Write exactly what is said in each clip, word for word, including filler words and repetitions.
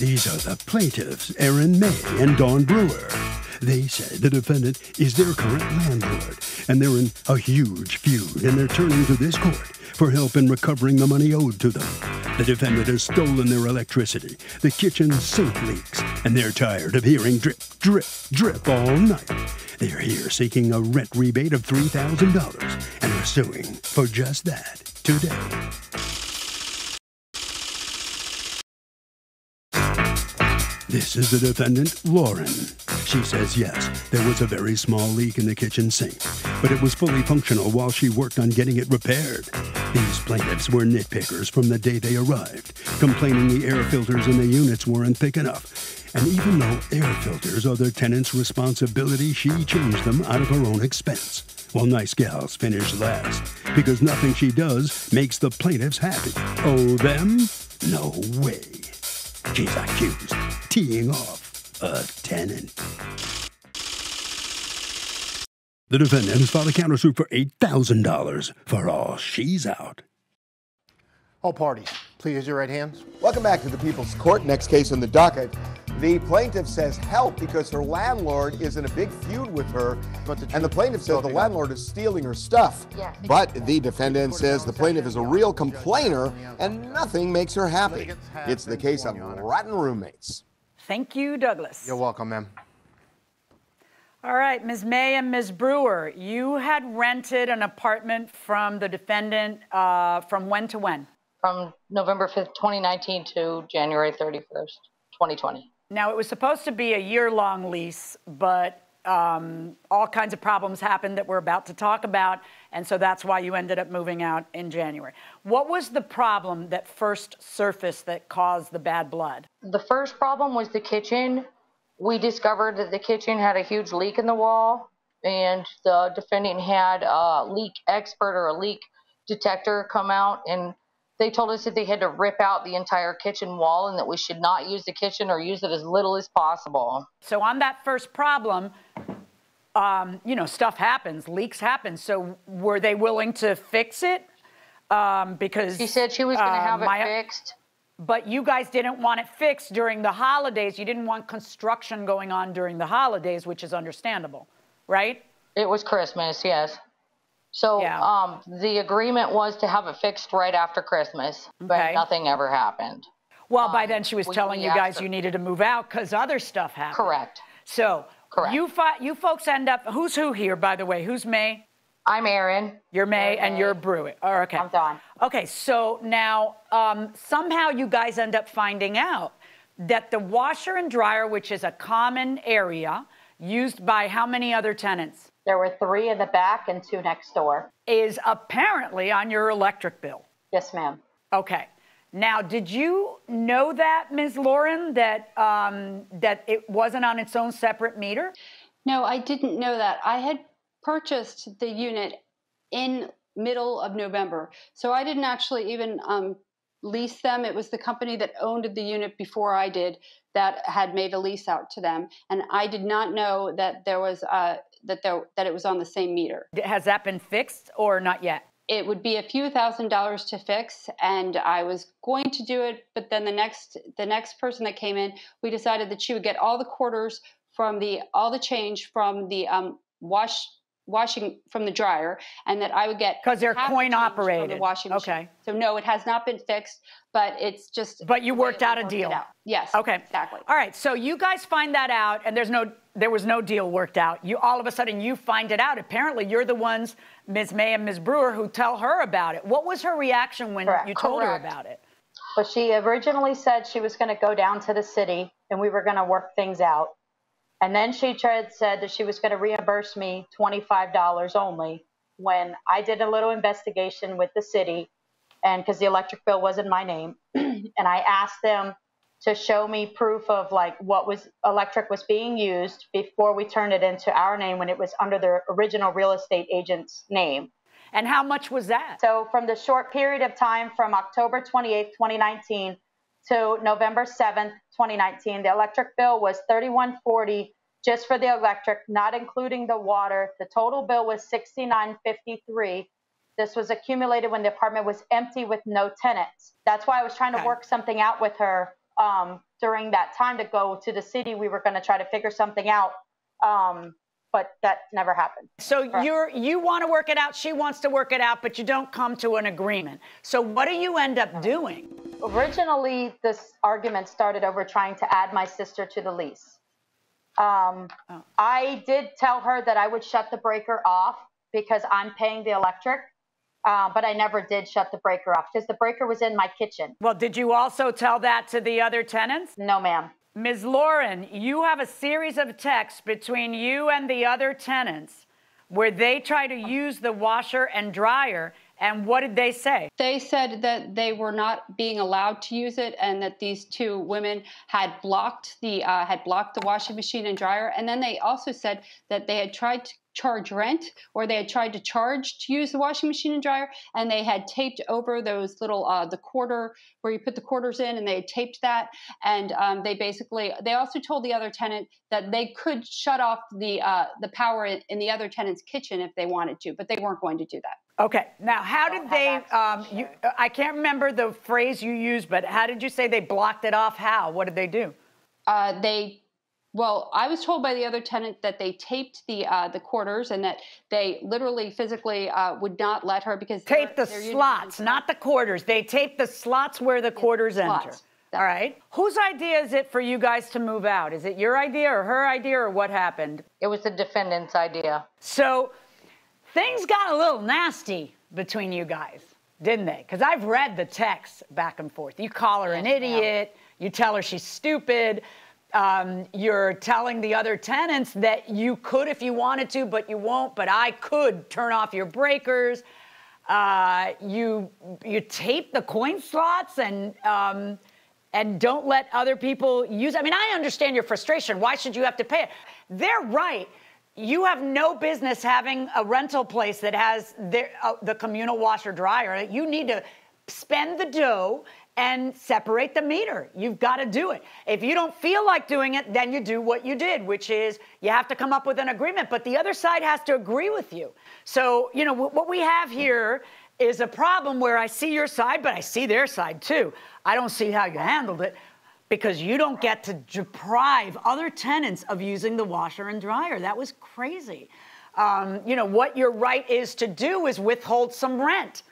These are the plaintiffs, Aaron May and Dawn Brewer. They say the defendant is their current landlord, and they're in a huge feud, and they're turning to this court for help in recovering the money owed to them. The defendant has stolen their electricity, the kitchen sink leaks, and they're tired of hearing drip, drip, drip all night. They're here seeking a rent rebate of three thousand dollars, and are suing for just that today. This is the defendant, Lauren. She says, yes, there was a very small leak in the kitchen sink, but it was fully functional while she worked on getting it repaired. These plaintiffs were nitpickers from the day they arrived, complaining the air filters in the units weren't thick enough. And even though air filters are their tenant's responsibility, she changed them out of her own expense. Well, nice gals finish last, because nothing she does makes the plaintiffs happy. Oh, them? No way. She's accused of teeing off a tenant. The defendant has filed a countersuit for eight thousand dollars for all she's out. All parties, please use your right hands. Welcome back to the People's Court. Next case on the docket. The plaintiff says help because her landlord is in a big feud with her, but the and the plaintiff says the landlord is stealing her stuff. Yeah. But the defendant says the plaintiff is a real complainer and nothing makes her happy. It's the case of rotten roommates. Thank you, Douglas. You're welcome, ma'am. All right, Miz May and Miz Brewer, you had rented an apartment from the defendant uh, from when to when? From November fifth, twenty nineteen to January thirty-first, twenty twenty. Now, it was supposed to be a year-long lease, but um, all kinds of problems happened that we're about to talk about, and so that's why you ended up moving out in January. What was the problem that first surfaced that caused the bad blood? The first problem was the kitchen. We discovered that the kitchen had a huge leak in the wall, and the defendant had a leak expert or a leak detector come out, and they told us that they had to rip out the entire kitchen wall and that we should not use the kitchen or use it as little as possible. So on that first problem, um, you know, stuff happens, leaks happen. So were they willing to fix it? Um, because she said she was going to uh, have it fixed. But you guys didn't want it fixed during the holidays. You didn't want construction going on during the holidays, which is understandable, right? It was Christmas, yes. So yeah. um, the agreement was to have it fixed right after Christmas, but okay. nothing ever happened. Well, um, by then she was we, telling we you guys her. you needed to move out because other stuff happened. Correct. So Correct. You, you folks end up, who's who here, by the way? Who's May? I'm Aaron. You're May, Aaron and May. You're Brewer. Oh, okay. I'm Dawn. Okay, so now um, somehow you guys end up finding out that the washer and dryer, which is a common area, used by how many other tenants? There were three in the back and two next door. Is apparently on your electric bill. Yes, ma'am. Okay. Now, did you know that, Miz Lauren, that, um, that it wasn't on its own separate meter? No, I didn't know that. I had purchased the unit in middle of November, so I didn't actually even um, lease them. It was the company that owned the unit before I did that had made a lease out to them, and I did not know that there was a... That, there, that it was on the same meter. Has that been fixed or not yet? It would be a few thousand dollars to fix, and I was going to do it, but then the next the next person that came in, we decided that she would get all the quarters from the all the change from the um, wash washing from the dryer, and that I would get because they're coin operated from the washing machine. Okay. So no, it has not been fixed, but it's just. But you worked out a deal. Out. Yes. Okay. Exactly. All right. So you guys find that out, and there's no. There was no deal worked out. You all of a sudden you find it out. Apparently, you're the ones, Miz May and Miz Brewer, who tell her about it. What was her reaction when Correct. you told Correct. her about it? Well, she originally said she was going to go down to the city and we were going to work things out. And then she tried, said that she was going to reimburse me twenty-five dollars only when I did a little investigation with the city and because the electric bill was in my name. And I asked them to show me proof of like what was electric was being used before we turned it into our name when it was under the original real estate agent's name. And how much was that? So from the short period of time from October twenty-eighth, twenty nineteen to November seventh, twenty nineteen, the electric bill was thirty-one forty just for the electric, not including the water. The total bill was sixty-nine fifty-three. This was accumulated when the apartment was empty with no tenants. That's why I was trying to okay. work something out with her um, during that time to go to the city. We were going to try to figure something out, um, but that never happened. So you're, you want to work it out, she wants to work it out, but you don't come to an agreement. So what do you end up doing? Originally, this argument started over trying to add my sister to the lease. Um, oh. I did tell her that I would shut the breaker off because I'm paying the electric, uh, but I never did shut the breaker off because the breaker was in my kitchen. Well, did you also tell that to the other tenants? No, ma'am. Miz Lauren, you have a series of texts between you and the other tenants where they try to use the washer and dryer. And what did they say? They said that they were not being allowed to use it, and that these two women had blocked the uh, had blocked the washing machine and dryer. And then they also said that they had tried to charge rent, or they had tried to charge to use the washing machine and dryer, and they had taped over those little uh the quarter where you put the quarters in, and they had taped that. And um they basically, they also told the other tenant that they could shut off the uh the power in, in the other tenant's kitchen if they wanted to, but they weren't going to do that. Okay, now how did they um you I can't remember the phrase you used, but how did you say they blocked it off? How, what did they do? uh they Well, I was told by the other tenant that they taped the uh, the quarters, and that they literally physically uh, would not let her, because tape the slots, not the quarters. They taped the slots where the quarters enter. All right. Whose idea is it for you guys to move out? Is it your idea or her idea, or what happened? It was the defendant's idea. So things got a little nasty between you guys, didn't they? Because I've read the texts back and forth. You call her an idiot. You tell her she's stupid. Um, you're telling the other tenants that you could if you wanted to, but you won't, but I could turn off your breakers. Uh, you you tape the coin slots and, um, and don't let other people use. I mean, I understand your frustration. Why should you have to pay it? They're right. You have no business having a rental place that has their, uh, the communal washer dryer. You need to spend the dough and separate the meter. You've got to do it. If you don't feel like doing it, then you do what you did, which is you have to come up with an agreement, but the other side has to agree with you. So, you know, what we have here is a problem where I see your side, but I see their side too. I don't see how you handled it, because you don't get to deprive other tenants of using the washer and dryer. That was crazy. Um, you know, what your right is to do is withhold some rent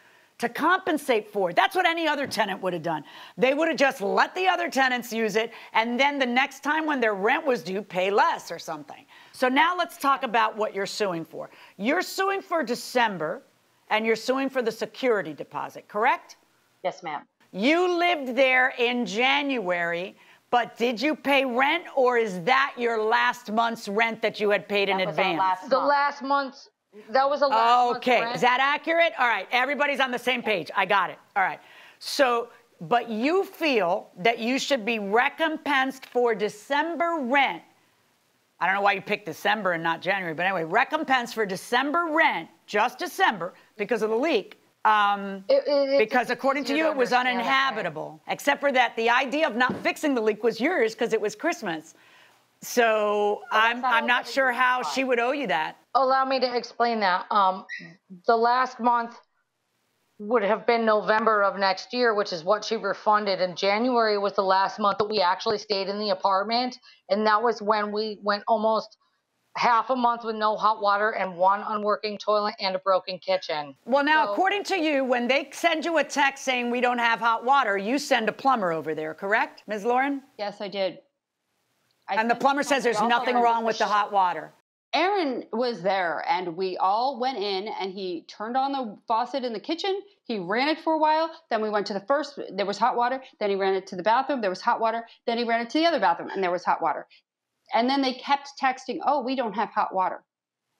to compensate for it. That's what any other tenant would have done. They would have just let the other tenants use it, and then the next time when their rent was due, pay less or something. So now let's talk about what you're suing for. You're suing for December, and you're suing for the security deposit, correct? Yes, ma'am. You lived there in January, but did you pay rent, or is that your last month's rent that you had paid in advance? The last month's. That was a lot. Okay, is that accurate? All right, everybody's on the same page. I got it. All right. So, but you feel that you should be recompensed for December rent. I don't know why you picked December and not January, but anyway, recompense for December rent, just December, because of the leak. Um, it, it, because according to you, it was uninhabitable. Right. Except for that, the idea of not fixing the leak was yours because it was Christmas. So I'm, I'm not sure how she would owe you that. Allow me to explain that. Um, the last month would have been November of next year, which is what she refunded. And January was the last month that we actually stayed in the apartment. And that was when we went almost half a month with no hot water and one unworking toilet and a broken kitchen. Well, now, so, according to you, when they send you a text saying we don't have hot water, you send a plumber over there, correct, Miz Lauren? Yes, I did. I and the plumber says there's nothing wrong with the hot water. Aaron was there, and we all went in, and he turned on the faucet in the kitchen. He ran it for a while. Then we went to the first, there was hot water. Then he ran it to the bathroom, there was hot water. Then he ran it to the other bathroom, and there was hot water. And then they kept texting, oh, we don't have hot water.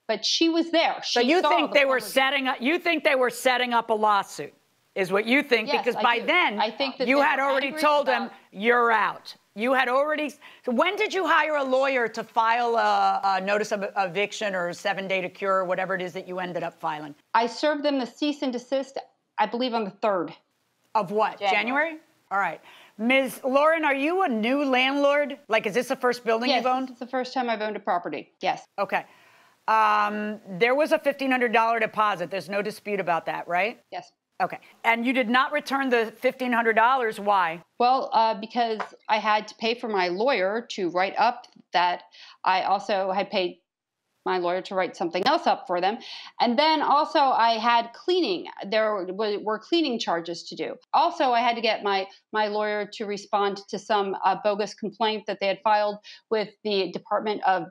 But she was there. She so you think the they were setting up, you think they were setting up a lawsuit, is what you think, yes, because I by do. then I think that you had already told them you're out. You had already, so when did you hire a lawyer to file a, a notice of eviction or a seven day to cure or whatever it is that you ended up filing? I served them the cease and desist, I believe on the third. Of what, January? January? All right. Miz Lauren, are you a new landlord? Like, is this the first building yes, you've owned? Yes, it's the first time I've owned a property, yes. Okay. Um, there was a fifteen hundred dollar deposit. There's no dispute about that, right? Yes. Okay. And you did not return the fifteen hundred dollars. Why? Well, uh, because I had to pay for my lawyer to write up that. I also had paid my lawyer to write something else up for them. And then also I had cleaning. There were cleaning charges to do. Also, I had to get my, my lawyer to respond to some uh, bogus complaint that they had filed with the Department of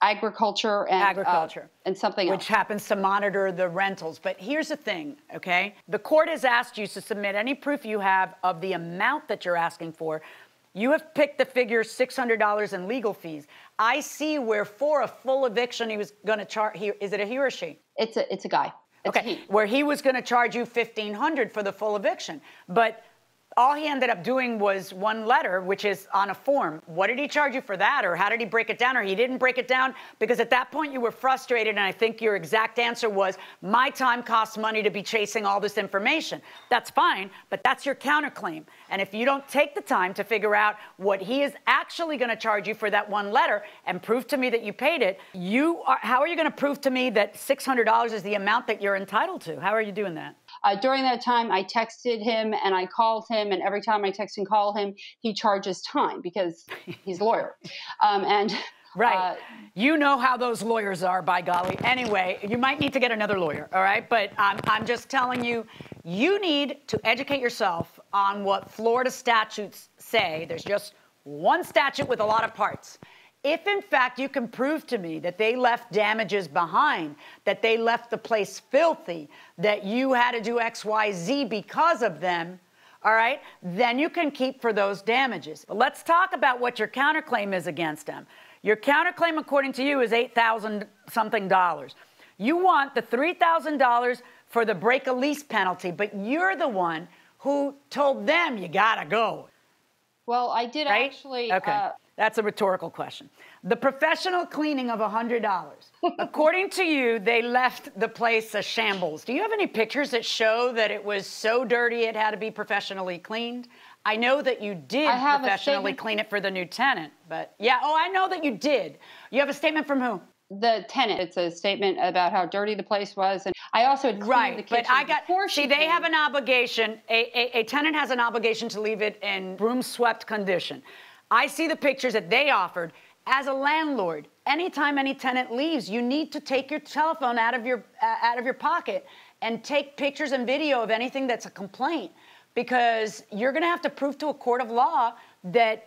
Agriculture and, Agriculture, uh, and something else. Which happens to monitor the rentals. But here's the thing, okay? The court has asked you to submit any proof you have of the amount that you're asking for. You have picked the figure six hundred dollars in legal fees. I see where for a full eviction he was going to charge. Is it a he or she? It's a it's a guy. It's okay, a he. Where he was going to charge you fifteen hundred dollars for the full eviction, but all he ended up doing was one letter, which is on a form. What did he charge you for that, or how did he break it down, or he didn't break it down? Because at that point you were frustrated, and I think your exact answer was, my time costs money to be chasing all this information. That's fine, but that's your counterclaim. And if you don't take the time to figure out what he is actually going to charge you for that one letter and prove to me that you paid it, you are, how are you going to prove to me that six hundred dollars is the amount that you're entitled to? How are you doing that? Uh, during that time, I texted him and I called him, and every time I text and call him, he charges time because he's a lawyer. Um, and right. Uh, you know how those lawyers are, by golly. Anyway, you might need to get another lawyer, all right? But um, I'm just telling you, you need to educate yourself on what Florida statutes say. There's just one statute with a lot of parts. If, in fact, you can prove to me that they left damages behind, that they left the place filthy, that you had to do X, Y, Z because of them, all right, then you can keep for those damages. But let's talk about what your counterclaim is against them. Your counterclaim, according to you, is eight thousand something dollars. You want the three thousand dollars for the break a lease penalty, but you're the one who told them you gotta go. Well, I did right? actually... Okay. Uh, That's a rhetorical question. The professional cleaning of one hundred dollars. According to you, they left the place a shambles. Do you have any pictures that show that it was so dirty it had to be professionally cleaned? I know that you did professionally clean it for the new tenant, but yeah, oh, I know that you did. You have a statement from who? The tenant. It's a statement about how dirty the place was, and I also had cleaned right, the kitchen. But I got. See, they came. have an obligation. A, a, a tenant has an obligation to leave it in broom-swept condition. I see the pictures that they offered. As a landlord, anytime any tenant leaves, you need to take your telephone out of your, uh, out of your pocket and take pictures and video of anything that's a complaint, because you're going to have to prove to a court of law that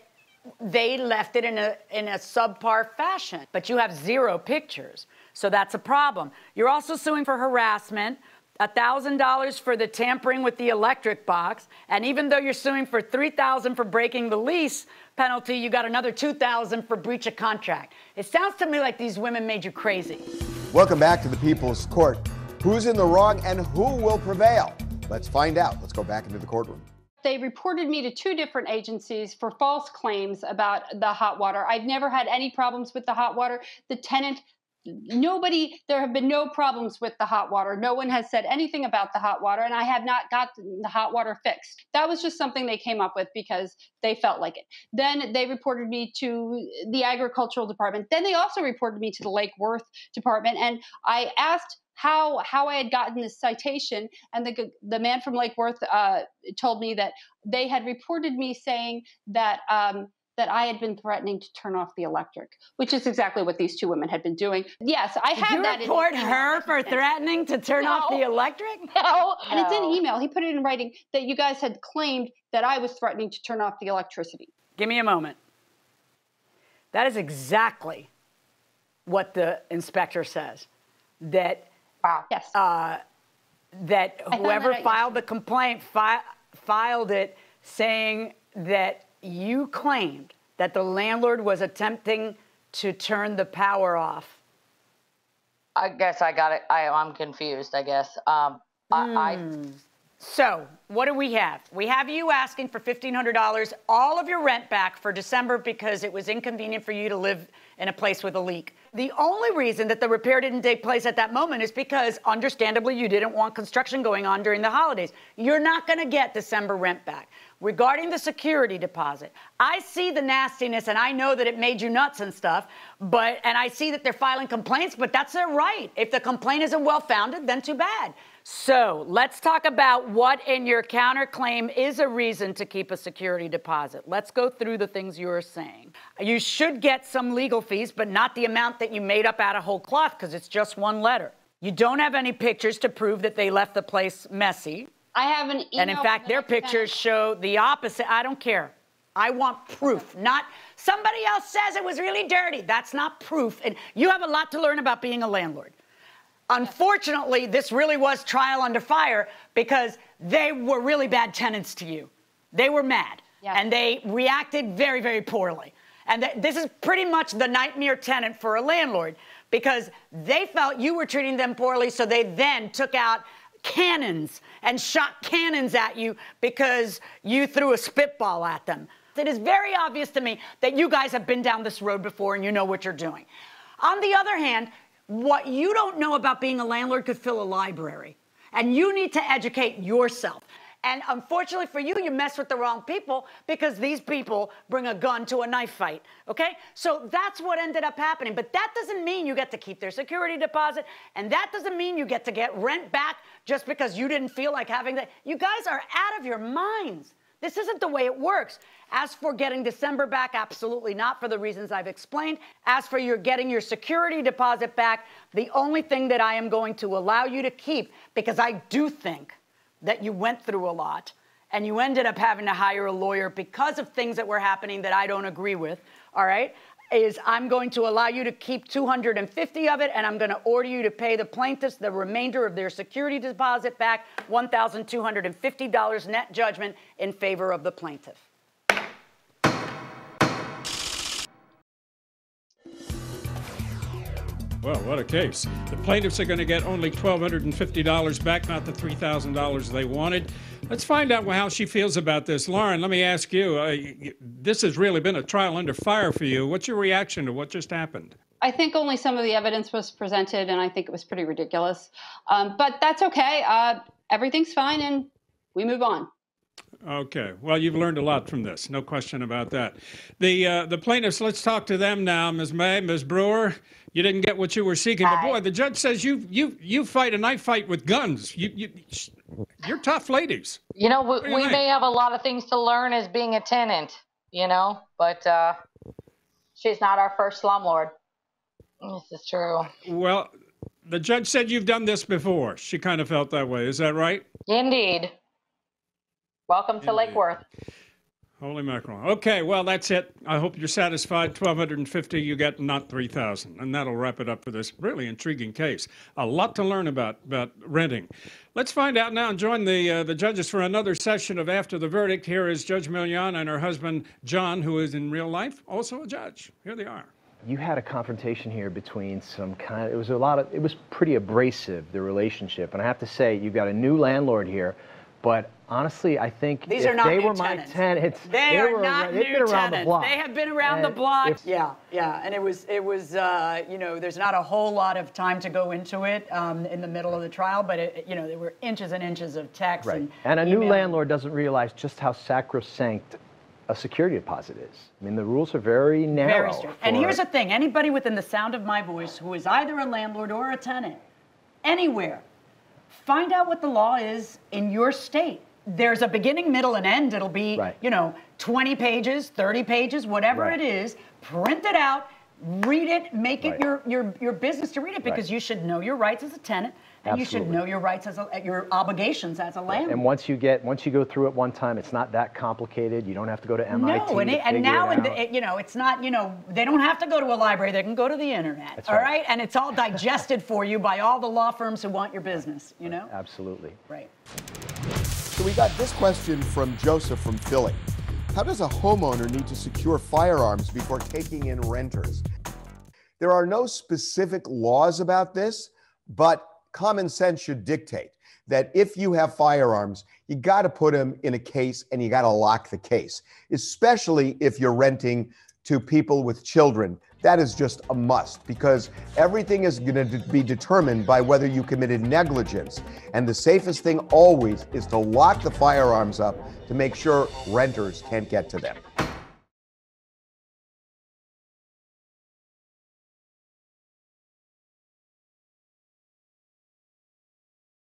they left it in a, in a subpar fashion. But you have zero pictures, so that's a problem. You're also suing for harassment, one thousand dollars for the tampering with the electric box, and even though you're suing for three thousand dollars for breaking the lease penalty, you got another two thousand dollars for breach of contract. It sounds to me like these women made you crazy. Welcome back to The People's Court. Who's in the wrong and who will prevail? Let's find out. Let's go back into the courtroom. They reported me to two different agencies for false claims about the hot water. I've never had any problems with the hot water. The tenant Nobody, there have been no problems with the hot water. No one has said anything about the hot water, and I have not got the hot water fixed. That was just something they came up with because they felt like it. Then they reported me to the agricultural department. Then they also reported me to the Lake Worth department, and I asked how how I had gotten this citation, and the the man from Lake Worth uh, told me that they had reported me saying that um, that I had been threatening to turn off the electric, which is exactly what these two women had been doing. Yes, I had that. Did you report her for threatening to turn off the electric? No. And it's in email. He put it in writing that you guys had claimed that I was threatening to turn off the electricity. Give me a moment. That is exactly what the inspector says. That, wow. Yes. Uh, that whoever filed the complaint fi filed it saying that you claimed that the landlord was attempting to turn the power off. I guess I got it. I, I'm confused, I guess. Um, I, mm. I... So what do we have? We have you asking for fifteen hundred dollars, all of your rent back for December because it was inconvenient for you to live in a place with a leak. The only reason that the repair didn't take place at that moment is because, understandably, you didn't want construction going on during the holidays. You're not going to get December rent back. Regarding the security deposit, I see the nastiness, and I know that it made you nuts and stuff, but, and I see that they're filing complaints, but that's their right. If the complaint isn't well-founded, then too bad. So let's talk about what in your counterclaim is a reason to keep a security deposit. Let's go through the things you were saying. You should get some legal fees, but not the amount that you made up out of whole cloth because it's just one letter. You don't have any pictures to prove that they left the place messy. I have an email. And in fact, their pictures show the opposite. I don't care. I want proof, not somebody else says it was really dirty. That's not proof. And you have a lot to learn about being a landlord. Unfortunately, this really was trial under fire because they were really bad tenants to you. They were mad, yeah. And they reacted very, very poorly. And th this is pretty much the nightmare tenant for a landlord because they felt you were treating them poorly, so they then took out cannons and shot cannons at you because you threw a spitball at them. It is very obvious to me that you guys have been down this road before and you know what you're doing. On the other hand, what you don't know about being a landlord could fill a library, and you need to educate yourself. And unfortunately for you, you mess with the wrong people because these people bring a gun to a knife fight, okay? So that's what ended up happening. But that doesn't mean you get to keep their security deposit, and that doesn't mean you get to get rent back just because you didn't feel like having that. You guys are out of your minds. This isn't the way it works. As for getting December back, absolutely not, for the reasons I've explained. As for your getting your security deposit back, the only thing that I am going to allow you to keep, because I do think that you went through a lot and you ended up having to hire a lawyer because of things that were happening that I don't agree with, all right, is I'm going to allow you to keep two hundred fifty of it, and I'm going to order you to pay the plaintiffs the remainder of their security deposit back, one thousand two hundred fifty dollars net judgment in favor of the plaintiff. Well, what a case. The plaintiffs are going to get only one thousand two hundred fifty dollars back, not the three thousand dollars they wanted. Let's find out how she feels about this. Lauren, let me ask you, uh, this has really been a trial under fire for you. What's your reaction to what just happened? I think only some of the evidence was presented, and I think it was pretty ridiculous. Um, but that's okay. Uh, everything's fine, and we move on. Okay. Well, you've learned a lot from this. No question about that. The uh, the plaintiffs, let's talk to them now. Miz May, Miz Brewer, you didn't get what you were seeking. But boy, the judge says you you you fight a knife fight with guns. You, you, you're tough ladies. You know, we, you we may have a lot of things to learn as being a tenant, you know, but uh, she's not our first slumlord. This is true. Well, the judge said you've done this before. She kind of felt that way. Is that right? Indeed. Welcome to Lake Worth. Holy mackerel. Okay, well, that's it. I hope you're satisfied. one thousand two hundred fifty dollars you get, not three thousand dollars. And that'll wrap it up for this really intriguing case. A lot to learn about, about renting. Let's find out now and join the, uh, the judges for another session of After the Verdict. Here is Judge Millian and her husband, John, who is in real life also a judge. Here they are. You had a confrontation here between some kind of, it was a lot of, it was pretty abrasive, the relationship. And I have to say, you've got a new landlord here, but honestly, I think these if are not they new were tenants. my tenants. They, they are were, not new been around the block. They have been around and the block. If, yeah, yeah, and it was, it was, uh, you know, there's not a whole lot of time to go into it um, in the middle of the trial, but it, you know, there were inches and inches of text. Right. And, and a email. New landlord doesn't realize just how sacrosanct a security deposit is. I mean, the rules are very narrow. Very strict. And here's the thing: anybody within the sound of my voice who is either a landlord or a tenant, anywhere. Find out what the law is in your state. There's a beginning, middle, and end. It'll be, right. you know, twenty pages, thirty pages, whatever right. it is. Print it out, read it, make right. it your, your, your business to read it because right. you should know your rights as a tenant and Absolutely. you should know your rights as a, your obligations as a landlord. And once you get, once you go through it one time, it's not that complicated. You don't have to go to M I T. No, and, it, and now, it the, it, you know, it's not, you know, they don't have to go to a library. They can go to the internet. That's all right. right. And it's all digested for you by all the law firms who want your business, you know? Absolutely. Right. So we got this question from Joseph from Philly. How does a homeowner need to secure firearms before taking in renters? There are no specific laws about this, but common sense should dictate that if you have firearms, you got to put them in a case and you got to lock the case, especially if you're renting to people with children. That is just a must because everything is going to be determined by whether you committed negligence. And the safest thing always is to lock the firearms up to make sure renters can't get to them.